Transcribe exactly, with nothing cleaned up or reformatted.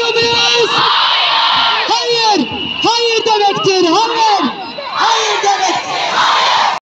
Konuşuyor muyuz?